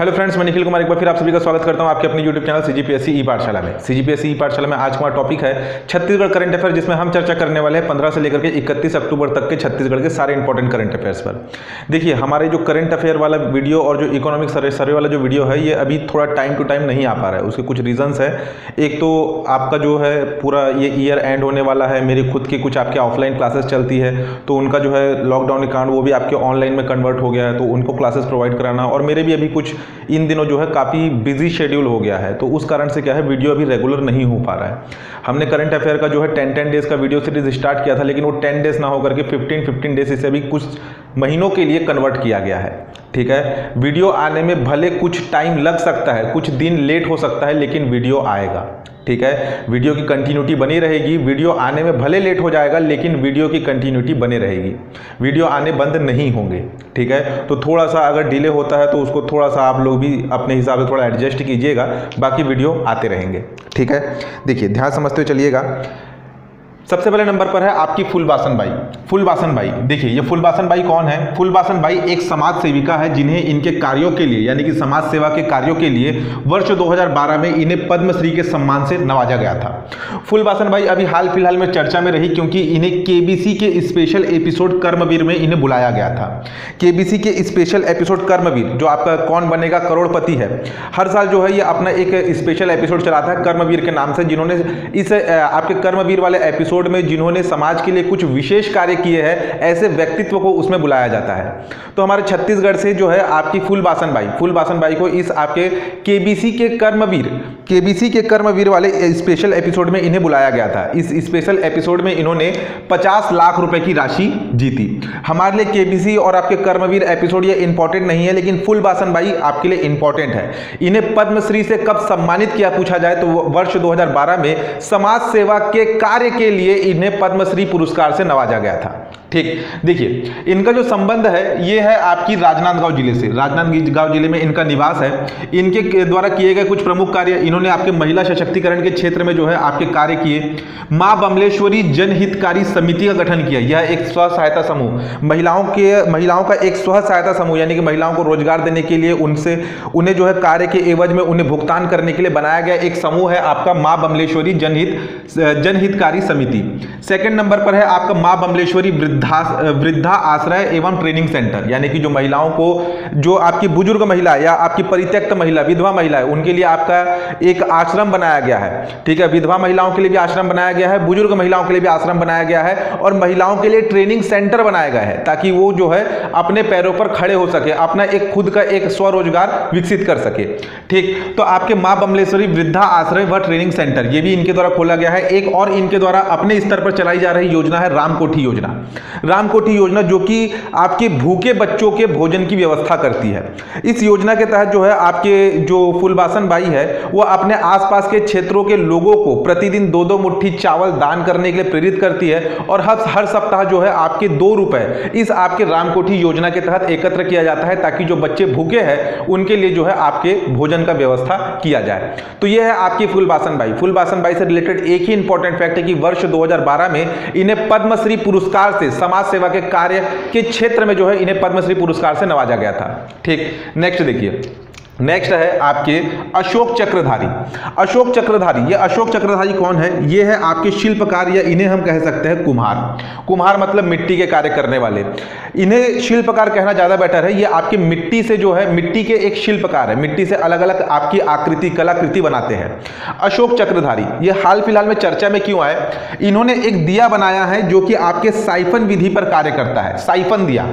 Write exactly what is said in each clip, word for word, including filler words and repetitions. Hello friends, मैं निखिल कुमार एक बार फिर आप सभी का स्वागत करता हूं आपके अपने यूट्यूब चैनल सीजीपीएससी ई-पाठशाला में। सीजीपीएससी ई-पाठशाला में आज हमारा टॉपिक है छत्तीसगढ़ करंट अफेयर, जिसमें हम चर्चा करने वाले हैं पंद्रह से लेकर के इकतीस अक्टूबर तक के छत्तीसगढ़ के सारे इंपॉर्टेंट करंट अफेयर्स पर। देखिए, हमारे जो करंट अफेयर वाला वीडियो और जो इकोनॉमिक सर्वे सर्वे वाला जो वीडियो है, ये अभी थोड़ा टाइम टू टाइम नहीं आ पा रहा है। उसके कुछ रीजंस है। एक तो आपका जो है पूरा ये ईयर एंड होने वाला है, मेरी खुद की कुछ आपके ऑफलाइन क्लासेस चलती है, तो उनका जो है लॉकडाउन के कारण वो भी आपके ऑनलाइन में कन्वर्ट हो गया है, तो उनको क्लासेस प्रोवाइड कराना, और मेरे भी अभी कुछ इन दिनों जो है काफ़ी बिजी शेड्यूल हो गया है, तो उस कारण से क्या है वीडियो अभी रेगुलर नहीं हो पा रहा है। हमने करंट अफेयर का जो है टेन टेन डेज़ का वीडियो सीरीज स्टार्ट किया था, लेकिन वो टेन डेज़ ना होकर के फिफ्टीन फिफ्टीन डेज इसे अभी कुछ महीनों के लिए कन्वर्ट किया गया है। ठीक है, वीडियो आने में भले कुछ टाइम लग सकता है, कुछ दिन लेट हो सकता है, लेकिन वीडियो आएगा। ठीक है, वीडियो की कंटिन्यूटी बनी रहेगी। वीडियो आने में भले लेट हो जाएगा, लेकिन वीडियो की कंटिन्यूटी बनी रहेगी, वीडियो आने बंद नहीं होंगे। ठीक है, तो थोड़ा सा अगर डिले होता है तो उसको थोड़ा सा आप लोग भी अपने हिसाब से थोड़ा एडजस्ट कीजिएगा, बाकी वीडियो आते रहेंगे। ठीक है, देखिए ध्यान समझते चलिएगा। सबसे पहले नंबर पर है आपकी फुलबासन बाई। फुलबासन बाई, देखिए ये फुलबासन बाई कौन है? फुलबासन बाई एक समाज सेविका है, जिन्हें इनके कार्यों के लिए, यानी कि समाज सेवा के कार्यों के लिए वर्ष दो हज़ार बारह में इन्हें पद्मश्री के सम्मान से नवाजा गया था। फुलबासन बाई अभी हाल फिलहाल में चर्चा में रही, क्योंकि इन्हें केबीसी के स्पेशल एपिसोड कर्मवीर में इन्हें बुलाया गया था। केबीसी के स्पेशल एपिसोड कर्मवीर, जो आपका कौन बनेगा करोड़पति है, हर साल जो है ये अपना एक स्पेशल एपिसोड चलाता है कर्मवीर के नाम से, जिन्होंने इस आपके कर्मवीर वाले एपिसोड में जिन्होंने समाज के लिए कुछ विशेष कार्य किए हैं, ऐसे व्यक्तित्व को उसमें बुलाया जाता है। तो हमारे छत्तीसगढ़ से जो है आपकी फुलबासन बाई, फुलबासन बाई को इस आपके केबीसी के कर्मवीर केबीसी के कर्मवीर वाले स्पेशल एपिसोड में इन्हें बुलाया गया था। इस स्पेशल एपिसोड में इन्होंने पचास लाख रुपए की राशि जीती। हमारे लिए केबीसी और आपके कर्मवीर एपिसोड ये इंपॉर्टेंट नहीं है, लेकिन फुलबासन बाई आपके लिए इंपॉर्टेंट है। इन्हें पद्मश्री से कब सम्मानित किया पूछा जाए तो वर्ष दो हज़ार बारह में समाज सेवा के कार्य के लिए इन्हें पद्मश्री पुरस्कार से नवाजा गया था। ठीक, देखिए इनका जो संबंध है ये है आपकी राजनांदगांव जिले से। राजनांदगांव जिले में इनका निवास है। इनके द्वारा किए गए कुछ प्रमुख कार्य, इन्होंने आपके महिला सशक्तिकरण के क्षेत्र में जो है आपके कार्य किए। माँ बमलेश्वरी जनहितकारी समिति का गठन किया। यह एक स्व सहायता समूह, महिलाओं के महिलाओं का एक स्व सहायता समूह, यानी कि महिलाओं को रोजगार देने के लिए, उनसे उन्हें जो है कार्य के एवज में उन्हें भुगतान करने के लिए बनाया गया एक समूह है आपका माँ बमलेश्वरी जनहित जनहितकारी समिति। सेकेंड नंबर पर है आपका माँ बमलेश्वरी वृद्धा आश्रय एवं ट्रेनिंग सेंटर, यानी कि जो महिलाओं को, जो आपकी बुजुर्ग महिला या आपकी परित्यक्त महिला, विधवा महिला है, उनके लिए आपका एक आश्रम बनाया गया है। ठीक है, विधवा महिलाओं के लिए भी आश्रम बनाया गया है, बुजुर्ग महिलाओं के लिए भी आश्रम बनाया गया है, और महिलाओं के लिए ट्रेनिंग सेंटर बनाया गया है, ताकि वो जो है अपने पैरों पर खड़े हो सके, अपना एक खुद का एक स्वरोजगार विकसित कर सके। ठीक, तो आपके माँ बमलेश्वरी वृद्धा आश्रय व ट्रेनिंग सेंटर ये भी इनके द्वारा खोला गया है। एक और इनके द्वारा अपने स्तर पर चलाई जा रही योजना है राम कोठी योजना। राम कोठी योजना जो कि आपके भूखे बच्चों के भोजन की व्यवस्था करती है। इस योजना के तहत जो है आपके जो फुलबासन बाई है, वो अपने आसपास के क्षेत्रों के लोगों को प्रतिदिन दो दो मुट्ठी चावल दान करने के लिए प्रेरित करती है, और हर हर सप्ताह जो है आपके दो रुपए इस आपके राम कोठी योजना के तहत एकत्र किया जाता है, ताकि जो बच्चे भूखे हैं उनके लिए जो है आपके भोजन का व्यवस्था किया जाए। तो यह है आपकी फुलबासन बाई। फुलबासन बाई से रिलेटेड एक ही इंपॉर्टेंट फैक्ट है कि वर्ष दो हजार बारह में इन्हें पद्मश्री पुरस्कार से समाज सेवा के कार्य के क्षेत्र में जो है इन्हें पद्मश्री पुरस्कार से नवाजा गया था। ठीक, नेक्स्ट देखिए, नेक्स्ट है आपके अशोक चक्रधारी। अशोक चक्रधारी, ये अशोक चक्रधारी कौन है? ये है आपके शिल्पकार, या इन्हें हम कह सकते हैं कुम्हार। कुम्हार मतलब मिट्टी के कार्य करने वाले, इन्हें शिल्पकार कहना ज़्यादा बेटर है। ये आपके मिट्टी से जो है, मिट्टी के एक शिल्पकार है, मिट्टी से अलग अलग आपकी आकृति, कलाकृति बनाते हैं। अशोक चक्रधारी ये हाल फिलहाल में चर्चा में क्यों आए? इन्होंने एक दिया बनाया है जो कि आपके साइफन विधि पर कार्य करता है। साइफन दिया,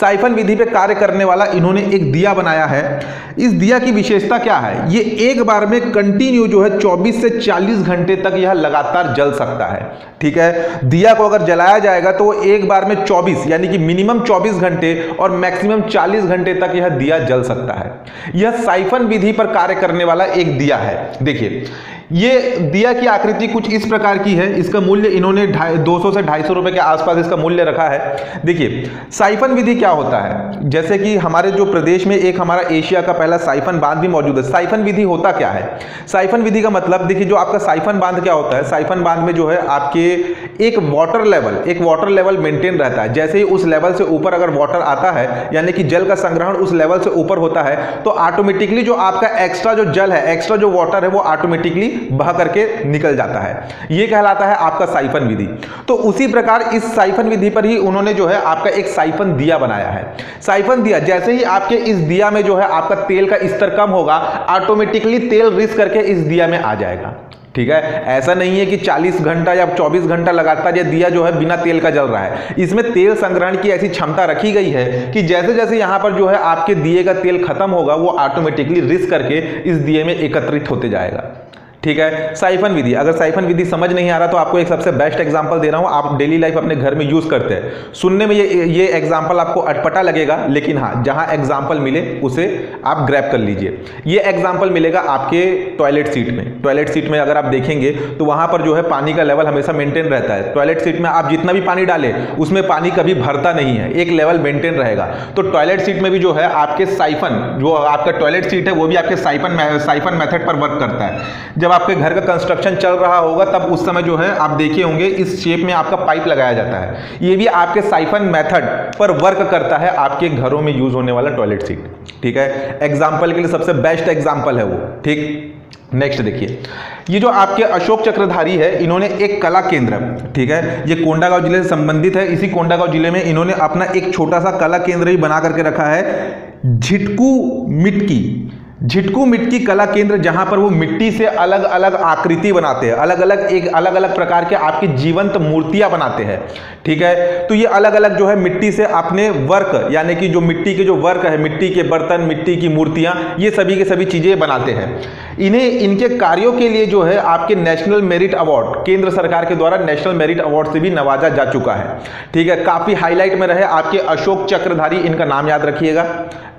साइफन विधि पर कार्य करने वाला इन्होंने एक दिया बनाया है। इस की विशेषता क्या है? ये एक बार में कंटिन्यू जो है चौबीस से चालीस घंटे तक यह लगातार जल सकता है। ठीक है, दिया को अगर जलाया जाएगा तो एक बार में चौबीस, यानी कि मिनिमम चौबीस घंटे और मैक्सिमम चालीस घंटे तक यह दिया जल सकता है। यह साइफन विधि पर कार्य करने वाला एक दिया है। देखिए, ये दिया की आकृति कुछ इस प्रकार की है। इसका मूल्य इन्होंने दो सौ से ढाई सौ रुपए के आसपास इसका मूल्य रखा है। देखिए साइफन विधि क्या होता है, जैसे कि हमारे जो प्रदेश में एक हमारा एशिया का पहला साइफन बांध भी मौजूद है। साइफन विधि होता क्या है? साइफन विधि का मतलब देखिए, जो आपका साइफन बांध क्या होता है, साइफन बांध में जो है आपके एक वाटर लेवल एक वाटर लेवल मेंटेन रहता है। जैसे ही उस लेवल से ऊपर अगर वाटर आता है, यानी कि जल का संग्रहण उस लेवल से ऊपर होता है, तो ऑटोमेटिकली जो आपका एक्स्ट्रा जो जल है, एक्स्ट्रा जो वाटर है, वो ऑटोमेटिकली बह करके निकल जाता है। ये कहलाता है आपका साइफन विधि। तो उसी प्रकार इस साइफन विधि पर ही उन्होंने जो है आपका एक साइफन दिया बनाया है। साइफन दिया, जैसे ही आपके इस दिया में जो है आपका तेल का स्तर कम होगा, ऑटोमेटिकली तेल रिस करके इस दिया में आ जाएगा। ठीक है, ऐसा नहीं है कि चालीस घंटा या चौबीस घंटा लगातार यह दिया जो है बिना तेल का जल रहा है। इसमें तेल संग्रहण की ऐसी क्षमता रखी गई है कि जैसे जैसे यहाँ पर जो है आपके दिए का तेल खत्म होगा, वो ऑटोमेटिकली रिस करके इस दिए में एकत्रित होते जाएगा। ठीक है, साइफन विधि। अगर साइफन विधि समझ नहीं आ रहा तो आपको एक सबसे बेस्ट एग्जांपल दे रहा हूं, आप डेली लाइफ अपने घर में यूज करते हैं। सुनने में ये ये एग्जांपल आपको अटपटा लगेगा, लेकिन हाँ, जहां एग्जांपल मिले उसे आप ग्रैब कर लीजिए। ये एग्जांपल मिलेगा आपके टॉयलेट सीट में। टॉयलेट सीट में अगर आप देखेंगे तो वहां पर जो है पानी का लेवल हमेशा मेंटेन रहता है। टॉयलेट सीट में आप जितना भी पानी डालें उसमें पानी कभी भरता नहीं है, एक लेवल मेंटेन रहेगा। तो टॉयलेट सीट में भी जो है आपके साइफन, जो आपका टॉयलेट सीट है, वो भी आपके साइफन साइफन मेथड पर वर्क करता है। जब आपके घर का कंस्ट्रक्शन चल रहा होगा तब उस समय जो है आप देखे होंगे इस शेप में आपका पाइप लगाया जाता है। ये भी आपके साइफन मेथड पर वर्क करता है, आपके घरों में यूज होने वाला टॉयलेट सीट। ठीक है, एग्जांपल के लिए सबसे बेस्ट एग्जांपल है वो। ठीक, नेक्स्ट देखिए, ये जो आपके अशोक चक्रधारी है, इन्होंने एक कला केंद्र, ठीक है, ये कोंडागांव जिले से संबंधित है। इसी कोंडागांव जिले में इन्होंने अपना एक छोटा सा कला केंद्र ही बना करके रखा है, झिटकू मिटकी झिटकू मिट्टी कला केंद्र, जहां पर वो मिट्टी से अलग अलग आकृति बनाते हैं, अलग अलग एक अलग अलग प्रकार के आपकी जीवंत मूर्तियां बनाते हैं। ठीक है, तो ये अलग अलग जो है मिट्टी से अपने वर्क, यानी कि जो मिट्टी के जो वर्क है, मिट्टी के बर्तन, मिट्टी की मूर्तियां, ये सभी के सभी चीजें बनाते हैं। इन्हें इनके कार्यों के लिए जो है आपके नेशनल मेरिट अवार्ड, केंद्र सरकार के द्वारा नेशनल मेरिट अवार्ड से भी नवाजा जा चुका है। ठीक है, काफी हाईलाइट में रहे आपके अशोक चक्रधारी, इनका नाम याद रखिएगा।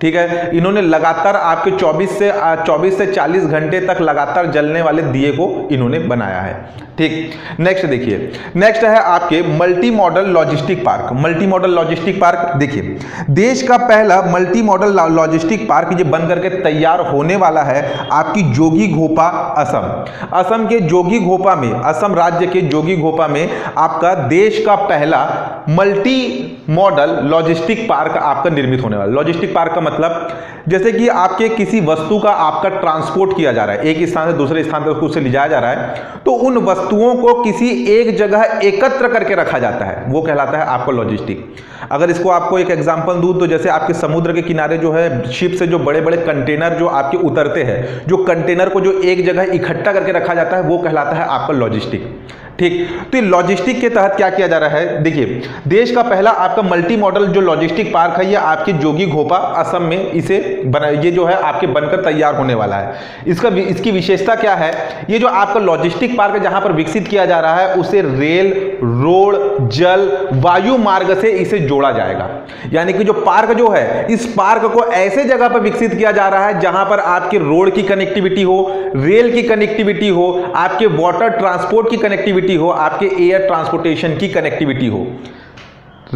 ठीक है, इन्होंने लगातार आपके चौबीस से चौबीस से चालीस घंटे तक लगातार जलने वाले दिए को इन्होंने बनाया है। ठीक, नेक्स्ट देखिए, नेक्स्ट है आपके multi modal logistic park. Multi modal logistic park देखिए, देश का पहला मल्टी मॉडल लॉजिस्टिक पार्क ये बन करके तैयार होने वाला है आपकी जोगी घोपा, असम। असम के जोगी घोपा में, असम राज्य के जोगी घोपा में आपका देश का पहला मल्टी मॉडल लॉजिस्टिक पार्क आपका निर्मित होने वाला। लॉजिस्टिक पार्क का मतलब जैसे कि आपके किसी वस्तु का आपका ट्रांसपोर्ट किया जा रहा है, एक स्थान से दूसरे स्थान तक उसे ले जाया जा रहा है, तो उन वस्तुओं को किसी एक जगह एकत्र करके रखा जाता है, वो कहलाता है आपका लॉजिस्टिक। अगर इसको आपको एक एग्जांपल दूं तो जैसे आपके समुद्र के किनारे जो है शिप से जो बड़े बड़े कंटेनर जो आपके उतरते हैं, जो कंटेनर को जो एक जगह इकट्ठा करके रखा जाता है, वो कहलाता है आपका लॉजिस्टिक। ठीक, तो ये लॉजिस्टिक के तहत क्या किया जा रहा है, देखिए देश का पहला आपका मल्टी मॉडल जो लॉजिस्टिक पार्क है, ये आपके जोगी घोपा असम में इसे बना, ये जो है आपके बनकर तैयार होने वाला है। इसका इसकी विशेषता क्या है, ये जो आपका लॉजिस्टिक पार्क जहां पर विकसित किया जा रहा है, उसे रेल, रोड, जल, वायु मार्ग से इसे जोड़ा जाएगा। यानी कि जो पार्क जो है, इस पार्क को ऐसे जगह पर विकसित किया जा रहा है जहां पर आपके रोड की कनेक्टिविटी हो, रेल की कनेक्टिविटी हो, आपके वाटर ट्रांसपोर्ट की कनेक्टिविटी हो, आपके एयर ट्रांसपोर्टेशन की कनेक्टिविटी हो,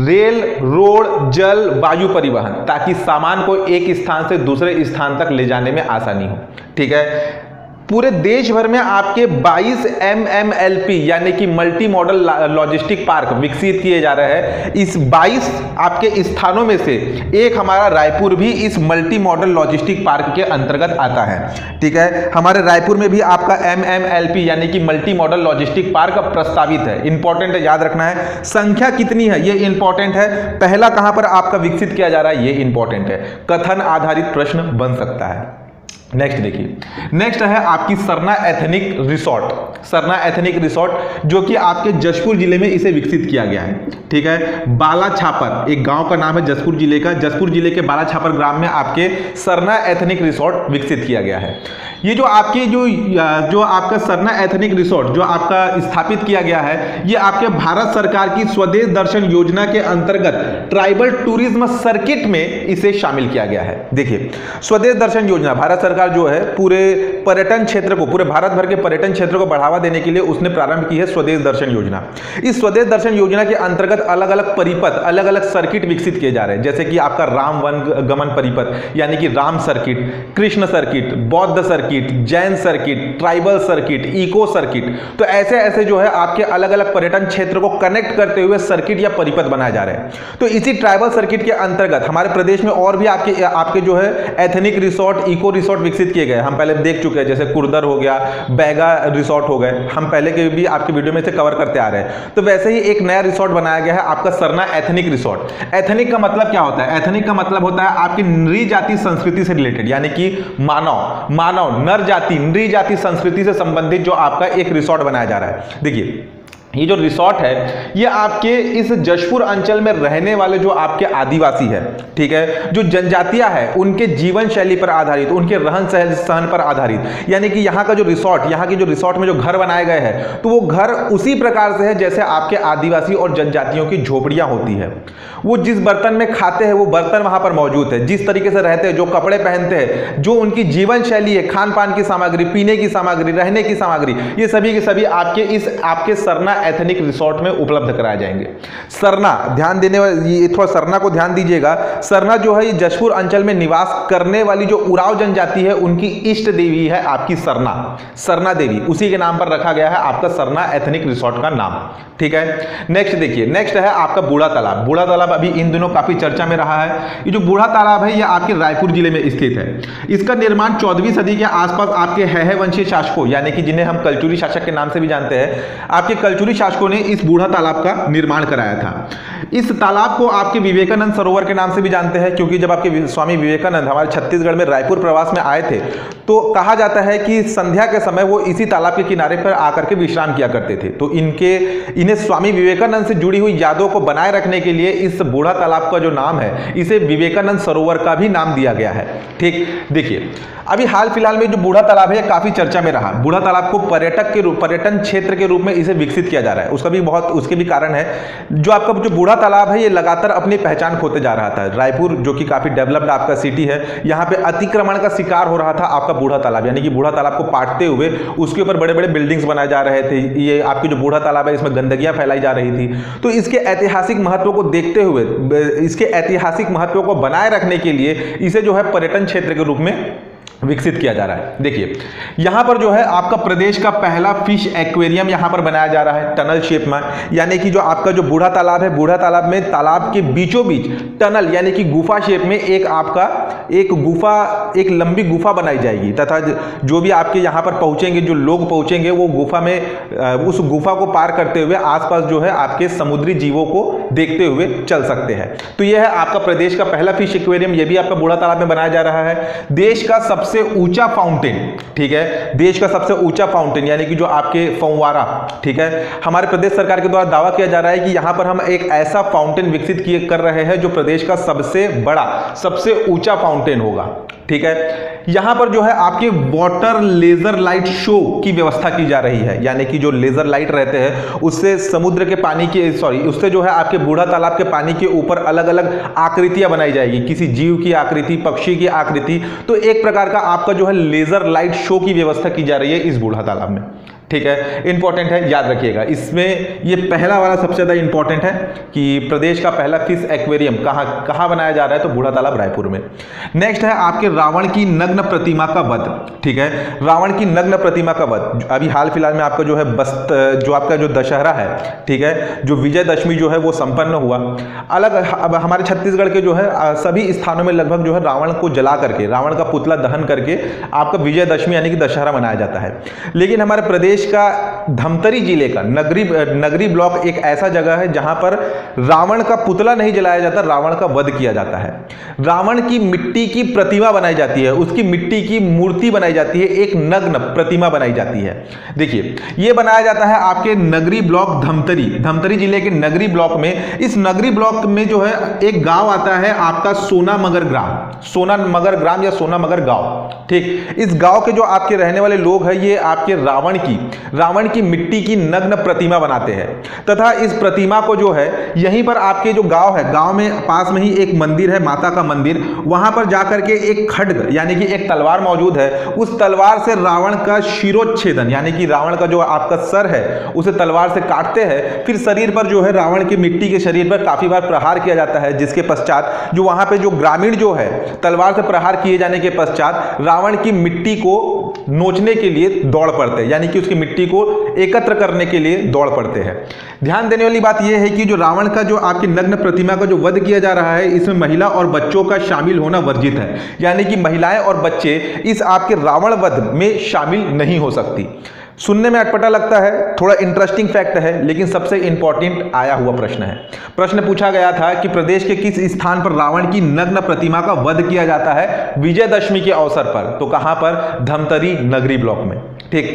रेल, रोड, जल, वायु परिवहन, ताकि सामान को एक स्थान से दूसरे स्थान तक ले जाने में आसानी हो। ठीक है, पूरे देश भर में आपके बाईस एम एम एल पी यानी कि मल्टी मॉडल लॉजिस्टिक पार्क विकसित किए जा रहे हैं। इस बाईस आपके स्थानों में से एक हमारा रायपुर भी इस मल्टी मॉडल लॉजिस्टिक पार्क के अंतर्गत आता है। ठीक है, हमारे रायपुर में भी आपका एम एम एल पी यानी कि मल्टी मॉडल लॉजिस्टिक पार्क प्रस्तावित है। इंपॉर्टेंट है, याद रखना है। संख्या कितनी है ये इंपॉर्टेंट है, पहला कहाँ पर आपका विकसित किया जा रहा है ये इंपॉर्टेंट है, कथन आधारित प्रश्न बन सकता है। नेक्स्ट देखिए, नेक्स्ट है आपकी Sarna ethnic resort. Sarna ethnic resort जो कि आपके जशपुर जिले में इसे विकसित किया गया है। ठीक है, बाला छापर एक गांव का नाम है जशपुर जिले का। जशपुर जिले के बाला छापर ग्राम में आपके सरना एथेनिक रिसोर्ट विकसित किया गया है। ये जो आपकी जो जो आपका सरना एथेनिक रिसोर्ट जो आपका स्थापित किया गया है, ये आपके भारत सरकार की स्वदेश दर्शन योजना के अंतर्गत ट्राइबल टूरिज्म सर्किट में इसे शामिल किया गया है। देखिए, स्वदेश दर्शन योजना भारत भारत सरकार जो है पूरे पर्यटन क्षेत्र को, पूरे भारत भर के पर्यटन क्षेत्र को बढ़ावा देने के लिए उसने प्रारंभ की है स्वदेश दर्शन योजना। इस स्वदेश दर्शन योजना के अंतर्गत अलग अलग परिपथ, अलग अलग सर्किट विकसित किए जा रहे हैं, जैसे कि आपका राम वन गमन परिपथ यानी कि राम सर्किट, कृष्ण सर्किट, बौद्ध circuit, Jain circuit, tribal circuit, eco circuit. तो ऐसे ऐसे जो है आपके अलग अलग पर्यटन क्षेत्र को कनेक्ट करते हुए सर्किट या परिपथ बनाए जा रहे हैं। तो इसी ट्राइबल सर्किट के अंतर्गत हमारे प्रदेश में और भी आपके आपके जो है एथेनिक रिसोर्ट, इको रिसोर्ट विकसित किए गए। हम पहले देख चुके हैं, जैसे कुर्दर हो गया, बैगा रिसोर्ट हो गए, हम पहले के भी आपके वीडियो में से कवर करते आ रहे हैं। तो वैसे ही एक नया रिसोर्ट बनाया गया है आपका सरना एथेनिक रिसोर्ट। एथेनिक का मतलब क्या होता है? एथेनिक का मतलब होता है आपकी नृ जाति संस्कृति से रिलेटेड, यानी कि मानव मानव नर जाति नृ जाति संस्कृति से संबंधित जो आपका एक रिसोर्ट बनाया जा रहा है। देखिए ये जो रिसोर्ट है ये आपके इस जशपुर अंचल में रहने वाले जो आपके आदिवासी है, ठीक है, जो जनजातियां है, उनके जीवन शैली पर आधारित, उनके रहन सहन पर आधारित, यानी कि यहाँ का जो रिसोर्ट, यहाँ के जो रिसोर्ट में जो घर बनाए गए हैं तो वो घर उसी प्रकार से है जैसे आपके आदिवासी और जनजातियों की झोपड़ियाँ होती है। वो जिस बर्तन में खाते हैं वो बर्तन वहाँ पर मौजूद है, जिस तरीके से रहते हैं, जो कपड़े पहनते हैं, जो उनकी जीवन शैली है, खान पान की सामग्री, पीने की सामग्री, रहने की सामग्री, ये सभी के सभी आपके इस आपके सरना एथेनिक रिसोर्ट में उपलब्ध कराए जाएंगे। सरना ध्यान देने वाले, थोड़ा सरना को ध्यान दीजिएगा। सरना जो है ये जशपुर अंचल में निवास करने वाली जो उराव जनजाति है उनकी इष्ट देवी है आपकी सरना, सरना देवी, उसी के नाम पर रखा गया है आपका सरना एथेनिक रिसोर्ट का नाम, ठीक है। नेक्स्ट देखिए, नेक्स्ट है आपका बूढ़ा तालाब। बूढ़ा तालाब अभी इन दिनों काफी चर्चा में रहा है। ये जो बूढ़ा तालाब है ये आपके रायपुर जिले में स्थित है। इसका निर्माण चौदहवीं सदी के आसपास आपके हैह वंशीय शासकों, यानी कि जिन्हें हम कल्चुरी शासक के नाम से भी जानते हैं, आपके कल्चुरी शासकों ने इस बूढ़ा तालाब का निर्माण कराया था। इस तालाब को आपके विवेकानंद सरोवर के नाम से भी जानते हैं, क्योंकि जब आपके स्वामी विवेकानंद हमारे छत्तीसगढ़ में रायपुर प्रवास में आए थे तो कहा जाता है कि संध्या के समय वो इसी तालाब के किनारे पर आकर के विश्राम किया करते थे। तो इनके इन्हें स्वामी विवेकानंद से जुड़ी हुई यादों को बनाए रखने के लिए इस बूढ़ा तालाब का जो नाम है इसे विवेकानंद सरोवर का भी नाम दिया गया है, ठीक। देखिए अभी हाल फिलहाल में जो बूढ़ा तालाब है काफी चर्चा में रहा। बूढ़ा तालाब को पर्यटक के रूप, पर्यटन क्षेत्र के रूप में इसे विकसित किया जा रहा है, उसका भी बहुत उसके भी कारण है। जो आपका जो बूढ़ा तालाब है ये लगातार अपनी पहचान खोते जा रहा था। रायपुर जो कि काफी डेवलप्ड आपका सिटी है, यहाँ पे अतिक्रमण का शिकार हो रहा था आपका बूढ़ा तालाब, यानी कि बूढ़ा तालाब को पाटते हुए उसके ऊपर बड़े बड़े बिल्डिंग्स बनाए जा रहे थे। ये आपकी जो बूढ़ा तालाब है इसमें गंदगियां फैलाई जा रही थी। तो इसके ऐतिहासिक महत्व को देखते हुए, इसके ऐतिहासिक महत्व को बनाए रखने के लिए इसे जो है पर्यटन क्षेत्र के रूप में विकसित किया जा रहा है। देखिए यहाँ पर जो है आपका प्रदेश का पहला फिश एक्वेरियम यहाँ पर बनाया जा रहा है टनल शेप में, यानी कि जो आपका जो बूढ़ा तालाब है, बूढ़ा तालाब में तालाब के बीचों बीच टनल यानी कि गुफा शेप में एक आपका एक गुफा, एक लंबी गुफा बनाई जाएगी, तथा जो भी आपके यहाँ पर पहुँचेंगे, जो लोग पहुँचेंगे वो गुफा में, उस गुफा को पार करते हुए आसपास जो है आपके समुद्री जीवों को देखते हुए चल सकते हैं। तो यह है आपका प्रदेश का पहला फिश एक्वेरियम, यह भी आपका बूढ़ा तालाब में बनाया जा रहा है। देश का सबसे सबसे ऊंचा फाउंटेन, ठीक है, देश का सबसे ऊंचा फाउंटेन यानी कि जो आपके फव्वारा, ठीक है, हमारे प्रदेश सरकार के द्वारा दावा किया जा रहा है कि यहां पर हम एक ऐसा फाउंटेन विकसित किए कर रहे हैं जो प्रदेश का सबसे बड़ा, सबसे ऊंचा फाउंटेन होगा, ठीक है। यहाँ पर जो है आपके वाटर लेजर लाइट शो की व्यवस्था की जा रही है, यानी कि जो लेजर लाइट रहते हैं उससे समुद्र के पानी के सॉरी उससे जो है आपके बूढ़ा तालाब के पानी के ऊपर अलग अलग आकृतियां बनाई जाएगी, किसी जीव की आकृति, पक्षी की आकृति। तो एक प्रकार का आपका जो है लेजर लाइट शो की व्यवस्था की जा रही है इस बूढ़ा तालाब में, ठीक है। इंपॉर्टेंट है, याद रखिएगा। इसमें ये पहला वाला सबसे ज़्यादा इंपॉर्टेंट है कि प्रदेश का पहला फिश एक्वेरियम कहाँ कहाँ बनाया जा रहा है, तो बूढ़ा तालाब रायपुर में। नेक्स्ट है आपके रावण की नग्न प्रतिमा का वध, ठीक है, रावण की नग्न प्रतिमा का वध। अभी हाल फिलहाल में आपका जो है बस्त जो आपका जो दशहरा है, ठीक है, जो विजयदशमी जो है वो संपन्न हुआ। अलग अब हमारे छत्तीसगढ़ के जो है सभी स्थानों में लगभग जो है रावण को जला करके, रावण का पुतला दहन करके आपका विजयदशमी यानी कि दशहरा मनाया जाता है। लेकिन हमारे प्रदेश का धमतरी जिले का नगरी नगरी ब्लॉक एक ऐसा जगह है जहां पर रावण का पुतला नहीं जलाया जाता, रावण का वध किया जाता है। रावण की मिट्टी की प्रतिमा बनाई जाती है, उसकी मिट्टी की मूर्ति बनाई जाती है, एक नग्न प्रतिमा बनाई जाती है। देखिए यह बनाया जाता है आपके नगरी ब्लॉक धमतरी, धमतरी जिले के नगरी ब्लॉक में। इस नगरी ब्लॉक में जो है एक गांव आता है आपका सोनामगर ग्राम, सोनामगर ग्राम या सोनामगर गांव, ठीक। इस गांव के जो आपके रहने वाले लोग हैं ये आपके रावण की रावण की मिट्टी की नग्न प्रतिमा बनाते हैं तथा इस प्रतिमा को जो है यहीं पर आपके जो गांव है, गांव में पास में ही एक मंदिर है, माता का मंदिर, वहां पर जाकर के एक खड्ग यानी कि एक तलवार मौजूद है, उस तलवार से रावण का शिरोच्छेदन यानी कि रावण का जो आपका सर है उसे तलवार से काटते हैं। फिर शरीर पर जो है रावण की मिट्टी के शरीर पर काफी बार प्रहार किया जाता है, जिसके पश्चात जो वहां पर जो ग्रामीण जो है तलवार से प्रहार किए जाने के पश्चात रावण की मिट्टी को नोचने के लिए दौड़ पड़ते हैं यानी कि उसकी मिट्टी को एकत्र करने के लिए दौड़ पड़ते हैं। ध्यान देने वाली बात यह है कि जो रावण का जो आपकी नग्न प्रतिमा का जो वध किया जा रहा है इसमें महिला और बच्चों का शामिल होना वर्जित है, यानी कि महिलाएं और बच्चे इस आपके रावण वध में शामिल नहीं हो सकती। सुनने में अटपटा लगता है, थोड़ा इंटरेस्टिंग फैक्ट है, लेकिन सबसे इंपॉर्टेंट आया हुआ प्रश्न है। प्रश्न पूछा गया था कि प्रदेश के किस स्थान पर रावण की नग्न प्रतिमा का वध किया जाता है विजयदशमी के अवसर पर, तो कहां पर? धमतरी नगरी ब्लॉक में। ठीक,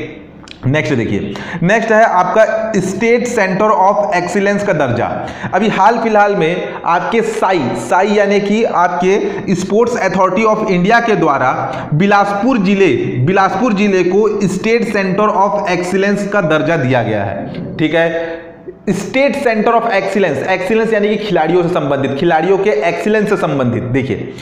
नेक्स्ट देखिए, नेक्स्ट है आपका स्टेट सेंटर ऑफ एक्सीलेंस का दर्जा। अभी हाल फिलहाल में आपके साई साई यानी कि आपके स्पोर्ट्स अथॉरिटी ऑफ इंडिया के द्वारा बिलासपुर जिले बिलासपुर जिले को स्टेट सेंटर ऑफ एक्सीलेंस का दर्जा दिया गया है। ठीक है, state centre of excellence, excellence यानी कि खिलाड़ियों से संबंधित, खिलाड़ियों के एक्सीलेंस से संबंधित। देखिए,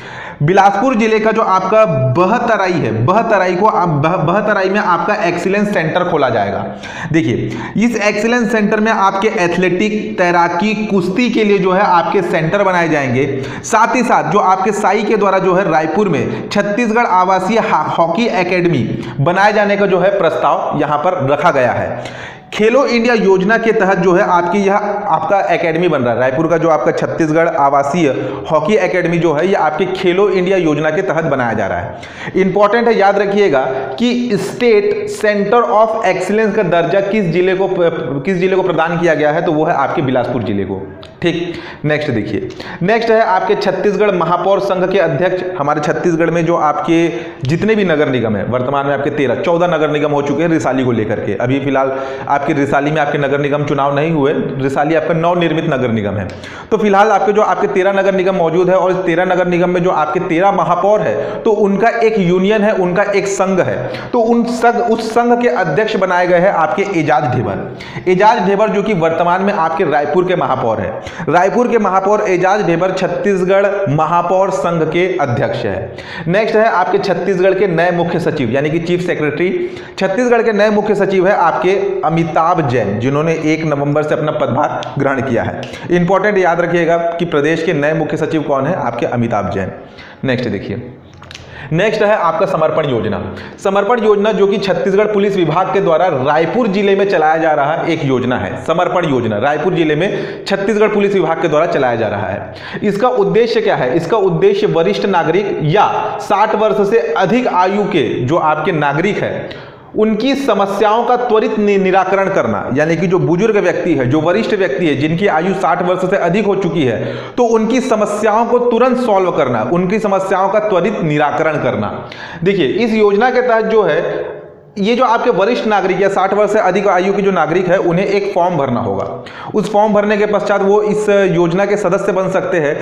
बिलासपुर जिले का जो आपका बहतराई है, बहतराई को आप बह, बहतराई में आपका एक्सीलेंस सेंटर खोला जाएगा। देखिए, इस एक्सीलेंस सेंटर में आपके एथलेटिक, तैराकी, कुश्ती के लिए जो है आपके सेंटर बनाए जाएंगे। साथ ही साथ जो आपके साई के द्वारा जो है रायपुर में छत्तीसगढ़ आवासीय हॉकी एकेडमी बनाए जाने का जो है प्रस्ताव यहाँ पर रखा गया है। खेलो इंडिया योजना के तहत जो है आपकी यह आपका एकेडमी बन रहा है, रायपुर का जो आपका छत्तीसगढ़ आवासीय हॉकी एकेडमी जो है ये आपके खेलो इंडिया योजना के तहत बनाया जा रहा है। इंपॉर्टेंट है, याद रखिएगा कि स्टेट सेंटर ऑफ एक्सीलेंस का दर्जा किस जिले को किस जिले को प्रदान किया गया है, तो वो है आपके बिलासपुर जिले को। ठीक, नेक्स्ट देखिए, नेक्स्ट है आपके छत्तीसगढ़ महापौर संघ के अध्यक्ष। हमारे छत्तीसगढ़ में जो आपके जितने भी नगर निगम है, वर्तमान में आपके तेरह चौदह नगर निगम हो चुके हैं रिसाली को लेकर के। अभी फिलहाल आपके रिसाली में आपके नगर निगम चुनाव नहीं हुए, रिसाली आपका नवनिर्मित नगर निगम है। तो फिलहाल आपके जो आपके तेरह नगर निगम मौजूद है और तेरह नगर निगम में जो आपके तेरह महापौर है तो उनका एक यूनियन है, उनका एक संघ है। तो उन संघ उस संघ के अध्यक्ष बनाए गए हैं आपके एजाज ढेबर एजाज ढेबर जो कि वर्तमान में आपके रायपुर के महापौर है। रायपुर के महापौर एजाज ढेबर छत्तीसगढ़ महापौर संघ के अध्यक्ष है। नेक्स्ट है आपके छत्तीसगढ़ के नए मुख्य सचिव यानी कि चीफ सेक्रेटरी। छत्तीसगढ़ के नए मुख्य सचिव है आपके अमित ताब जैन, जिन्होंने एक नवंबर से अपना पदभार ग्रहण किया है। इंपॉर्टेंट याद रखिएगा कि प्रदेश के नए मुख्य सचिव कौन है, आपके अमिताभ जैन। नेक्स्ट देखिए, नेक्स्ट है आपका समर्पण योजना। समर्पण योजना जो कि छत्तीसगढ़ पुलिस विभाग के द्वारा रायपुर जिले में चलाया जा रहा एक योजना है। समर्पण योजना रायपुर जिले में छत्तीसगढ़ पुलिस विभाग के द्वारा चलाया जा रहा है। इसका उद्देश्य क्या है? इसका उद्देश्य वरिष्ठ नागरिक या साठ वर्ष से अधिक आयु के जो आपके नागरिक है उनकी समस्याओं का त्वरित निराकरण करना, यानी कि जो बुजुर्ग व्यक्ति है, जो वरिष्ठ व्यक्ति है, जिनकी आयु साठ वर्ष से अधिक हो चुकी है, तो उनकी समस्याओं को तुरंत सॉल्व करना, उनकी समस्याओं का त्वरित निराकरण करना। देखिए, इस योजना के तहत जो है ये जो आपके वरिष्ठ नागरिक या साठ वर्ष से अधिक आयु के जो नागरिक है उन्हें एक फॉर्म भरना होगा। उस फॉर्म भरने के पश्चात वो इस योजना के सदस्य बन सकते हैं।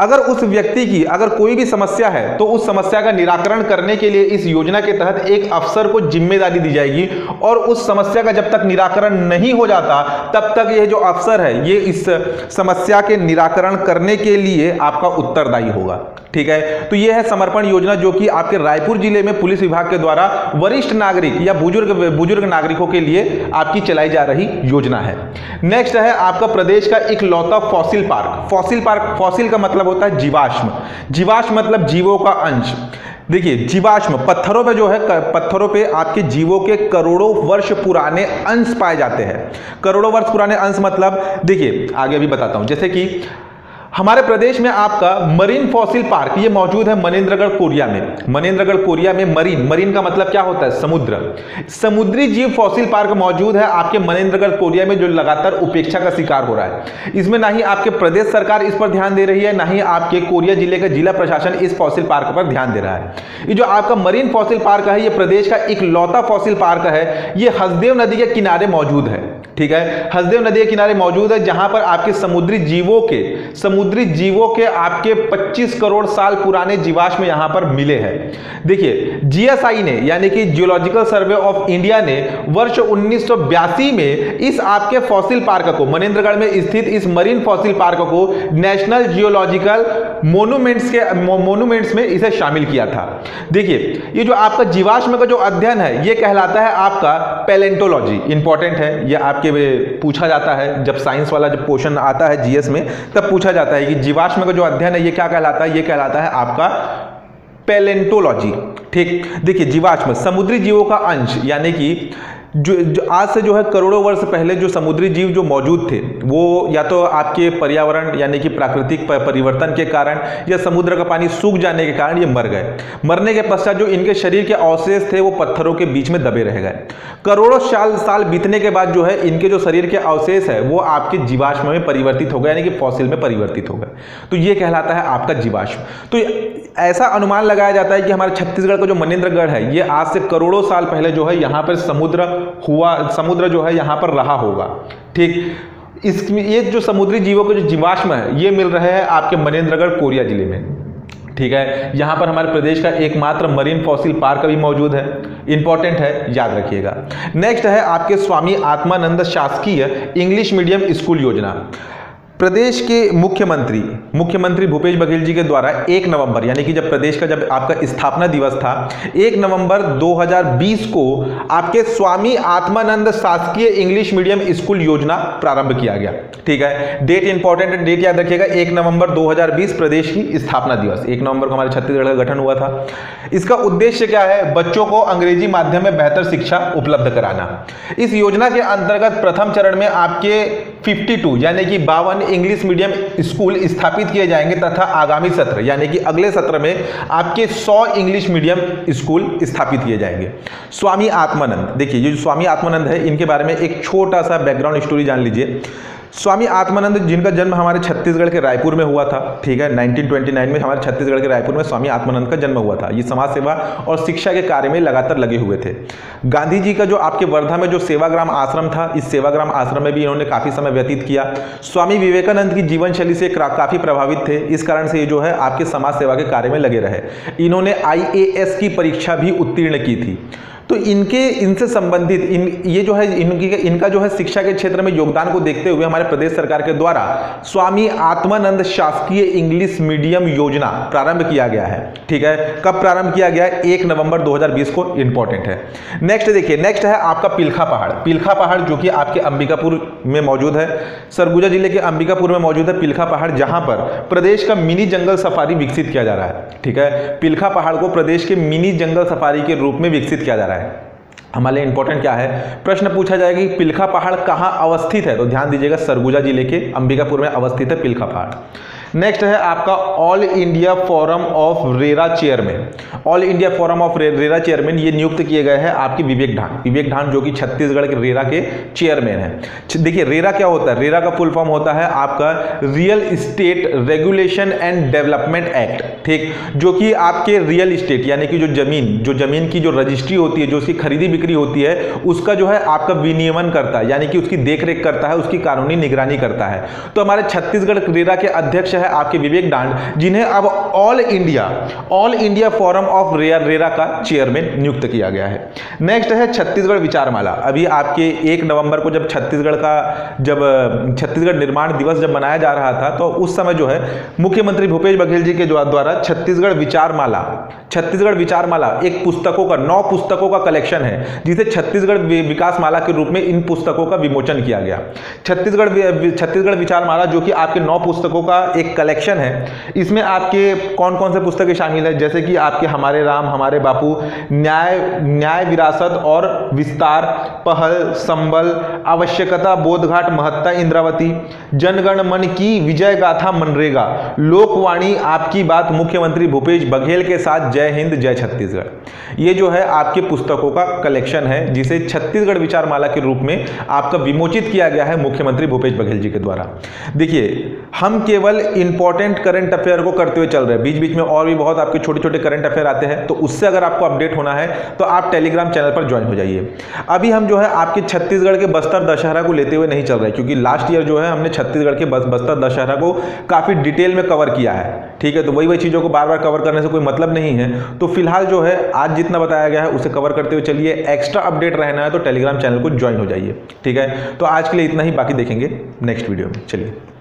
अगर उस व्यक्ति की अगर कोई भी समस्या है तो उस समस्या का निराकरण करने के लिए इस योजना के तहत एक अफसर को जिम्मेदारी दी जाएगी और उस समस्या का जब तक निराकरण नहीं हो जाता तब तक यह जो अफसर है ये इस समस्या के निराकरण करने के लिए आपका उत्तरदायी होगा। ठीक है, तो यह है समर्पण योजना जो कि आपके रायपुर जिले में पुलिस विभाग के द्वारा वरिष्ठ नागरिक या बुजुर्ग बुजुर्ग नागरिकों के लिए आपकी चलाई जा रही योजना है। नेक्स्ट है आपका प्रदेश का इकलौता fossil park. Fossil park fossil का मतलब होता है जीवाश्म। जीवाश्म मतलब जीवों का अंश। देखिए, जीवाश्म पत्थरों पे जो है पत्थरों पे आपके जीवों के करोड़ों वर्ष पुराने अंश पाए जाते हैं। करोड़ों वर्ष पुराने अंश मतलब देखिए आगे भी बताता हूं, जैसे कि हमारे प्रदेश में आपका मरीन फॉसिल पार्क ये मौजूद है मनेंद्रगढ़ कोरिया में। मनेंद्रगढ़ कोरिया में मरीन मरीन का मतलब क्या होता है? समुद्र। समुद्री जीव फॉसिल पार्क मौजूद है आपके मनेंद्रगढ़ कोरिया में जो लगातार उपेक्षा का शिकार हो रहा है। इसमें ना ही आपके प्रदेश सरकार इस पर ध्यान दे रही है, ना ही आपके कोरिया जिले का जिला प्रशासन इस फॉसिल पार्क पर ध्यान दे रहा है। ये जो आपका मरीन फॉसिल पार्क है ये प्रदेश का इकलौता फॉसिल पार्क है। ये हसदेव नदी के किनारे मौजूद है। ठीक है, हसदेव नदी के किनारे मौजूद है, जहां पर आपके समुद्री जीवों के समुद्री जीवों के आपके पच्चीस करोड़ साल पुराने जीवाश्म यहां पर मिले हैं। देखिए जीएसआई ने यानी कि जियोलॉजिकल सर्वे ऑफ इंडिया ने वर्ष उन्नीस सौ बयासी में इस आपके फॉसिल पार्क को मनेंद्रगढ़ में स्थित इस मरीन फॉसिल पार्क को नेशनल जियोलॉजिकल मोन्यूमेंट्स के मोन्यूमेंट्स में इसे शामिल किया था। देखिए ये जो आपका जीवाश्म का जो अध्ययन है ये कहलाता है आपका पैलेंटोलॉजी। इंपॉर्टेंट है, यह आपके पूछा जाता है, जब साइंस वाला जब क्वेश्चन आता है जीएस में तब पूछा जाता है कि जीवाश्म का जो अध्ययन है ये क्या कहलाता है, ये कहलाता है आपका पैलेंटोलॉजी। ठीक, देखिए जीवाश्म समुद्री जीवों का अंश यानी कि जो, जो आज से जो है करोड़ों वर्ष पहले जो समुद्री जीव जो मौजूद थे वो या तो आपके पर्यावरण यानी कि प्राकृतिक परिवर्तन के कारण या समुद्र का पानी सूख जाने के कारण ये मर गए। मरने के पश्चात जो इनके शरीर के अवशेष थे वो पत्थरों के बीच में दबे रह गए। करोड़ों साल साल बीतने के बाद जो है इनके जो शरीर के अवशेष है वो आपके जीवाश्म में परिवर्तित हो गए यानी कि फॉसिल में परिवर्तित हो गए, तो ये कहलाता है आपका जीवाश्म। तो ऐसा अनुमान लगाया जाता है कि हमारे छत्तीसगढ़ का जो मनेंद्रगढ़ है ये आज से करोड़ों साल पहले जो है यहाँ पर समुद्र हुआ समुद्र जो है यहाँ पर रहा होगा। ठीक, इसमें ये जो समुद्री जीवों के जो जीवाश्म है ये मिल रहे हैं आपके मनेंद्रगढ़ कोरिया जिले में। ठीक है, यहाँ पर हमारे प्रदेश का एकमात्र मरीन फॉसिल पार्क भी मौजूद है। इंपॉर्टेंट है, याद रखिएगा। नेक्स्ट है आपके स्वामी आत्मानंद शासकीय इंग्लिश मीडियम स्कूल योजना। प्रदेश के मुख्यमंत्री मुख्यमंत्री भूपेश बघेल जी के द्वारा एक नवंबर यानी कि जब प्रदेश का जब आपका स्थापना दिवस था एक नवंबर दो हज़ार बीस को आपके स्वामी आत्मानंद शासकीय इंग्लिश मीडियम स्कूल योजना प्रारंभ किया गया। ठीक है, डेट इंपॉर्टेंट है, डेट याद रखिएगा एक नवंबर दो हज़ार बीस प्रदेश की स्थापना दिवस, एक नवंबर को हमारे छत्तीसगढ़ का गठन हुआ था। इसका उद्देश्य क्या है, बच्चों को अंग्रेजी माध्यम में बेहतर शिक्षा उपलब्ध कराना। इस योजना के अंतर्गत प्रथम चरण में आपके फिफ्टी टू यानी कि बावन इंग्लिश मीडियम स्कूल स्थापित किए जाएंगे तथा आगामी सत्र यानी कि अगले सत्र में आपके सौ इंग्लिश मीडियम स्कूल स्थापित किए जाएंगे। स्वामी आत्मानंद, देखिए ये जो स्वामी आत्मानंद है इनके बारे में एक छोटा सा बैकग्राउंड स्टोरी जान लीजिए। स्वामी आत्मानंद जिनका जन्म हमारे छत्तीसगढ़ के रायपुर में हुआ था, ठीक है, उन्नीस सौ उनतीस में हमारे छत्तीसगढ़ के रायपुर में स्वामी आत्मानंद का जन्म हुआ था। ये समाज सेवा और शिक्षा के कार्य में लगातार लगे हुए थे। गांधी जी का जो आपके वर्धा में जो सेवाग्राम आश्रम था, इस सेवाग्राम आश्रम में भी इन्होंने काफ़ी समय व्यतीत किया। स्वामी विवेकानंद की जीवन शैली से काफ़ी प्रभावित थे, इस कारण से ये जो है आपके समाज सेवा के कार्य में लगे रहे। इन्होंने आई ए एस की परीक्षा भी उत्तीर्ण की थी। तो इनके इनसे संबंधित इन ये जो है इनकी इनका जो है शिक्षा के क्षेत्र में योगदान को देखते हुए हमारे प्रदेश सरकार के द्वारा स्वामी आत्मानंद शासकीय इंग्लिश मीडियम योजना प्रारंभ किया गया है। ठीक है, कब प्रारंभ किया गया है, एक नवंबर दो हज़ार बीस को। इंपॉर्टेंट है। नेक्स्ट देखिए, नेक्स्ट है आपका पिलखा पहाड़। पिलखा पहाड़ जो कि आपके अंबिकापुर में मौजूद है, सरगुजा जिले के अंबिकापुर में मौजूद है पिलखा पहाड़, जहाँ पर प्रदेश का मिनी जंगल सफारी विकसित किया जा रहा है। ठीक है, पिलखा पहाड़ को प्रदेश के मिनी जंगल सफारी के रूप में विकसित किया जा रहा है। हमारे लिए इंपॉर्टेंट क्या है, प्रश्न पूछा जाएगा कि पिलखा पहाड़ कहाँ अवस्थित है, तो ध्यान दीजिएगा सरगुजा जिले के अंबिकापुर में अवस्थित है पिलखा पहाड़। नेक्स्ट है आपका all India forum of RERA chairman. All India forum of रे, रेरा चेयरमैन ये नियुक्त किए गए हैं आपके विवेक ढांड विवेक ढांड जो कि छत्तीसगढ़ के रेरा के चेयरमैन हैं। देखिए रेरा क्या होता है, रेरा का फुल फॉर्म होता है आपका real estate regulation and development act. ठीक, जो कि आपके रियल इस्टेट यानी कि जो जमीन जो जमीन की जो रजिस्ट्री होती है, जो उसकी खरीदी बिक्री होती है, उसका जो है आपका विनियमन करता है यानी कि उसकी देखरेख करता है, उसकी कानूनी निगरानी करता है। तो हमारे छत्तीसगढ़ रेरा के अध्यक्ष है आपके विवेक डांड, जिन्हें अब all India all India forum of RERA RERA का चेयरमैन नियुक्त किया गया है। नेक्स्ट है छत्तीसगढ़ विचारमाला। अभी आपके एक नवंबर को जब छत्तीसगढ़ का जब छत्तीसगढ़ निर्माण दिवस जब मनाया जा रहा था, तो उस समय जो है मुख्यमंत्री भूपेश बघेल जी के द्वारा छत्तीसगढ़ विचारमाला छत्तीसगढ़ विचारमाला एक पुस्तकों का नौ पुस्तकों का कलेक्शन है, जिसे छत्तीसगढ़ विकासमाला के रूप में इन पुस्तकों का विमोचन किया गया। छत्तीसगढ़ छत्तीसगढ़ विचारमाला जो कि आपके नौ पुस्तकों का एक कलेक्शन है, इसमें आपके कौन कौन से पुस्तकें शामिल है, जैसे कि आपके हमारे राम हमारे बापू, न्याय न्याय विरासत और विस्तार, पहल, संबल, आवश्यकता, बोधघाट, महत्ता, इंद्रावती, जनगण मन की विजय गाथा, मनरेगा, लोकवाणी, आपकी बात, मुख्यमंत्री भूपेश बघेल के साथ जय हिंद जय छत्तीसगढ़। ये जो है आपके पुस्तकों का कलेक्शन है, जिसे छत्तीसगढ़ विचारमाला के रूप में आपका विमोचित किया गया है मुख्यमंत्री भूपेश बघेल जी के द्वारा। देखिए, हम केवल इंपॉर्टेंट करंट अफेयर को करते हुए चल रहे हैं। बीच बीच में और भी बहुत आपके छोटे छोटे करंट अफेयर आते हैं, तो उससे अगर आपको अपडेट होना है तो आप टेलीग्राम चैनल पर ज्वाइन हो जाइए। अभी हम जो है आपके छत्तीसगढ़ के बस्तर दशहरा को लेते हुए नहीं चल रहे, क्योंकि लास्ट ईयर जो है हमने छत्तीसगढ़ के बस्तर दशहरा को काफ़ी डिटेल में कवर किया है, ठीक है। तो वही वही चीज़ों को बार बार कवर करने से कोई मतलब नहीं है, तो फिलहाल जो है आज जितना बताया गया है उसे कवर करते हुए चलिए। एक्स्ट्रा अपडेट रहना है तो टेलीग्राम चैनल को ज्वाइन हो जाइए, ठीक है। तो आज के लिए इतना ही, बाकी देखेंगे नेक्स्ट वीडियो में। चलिए।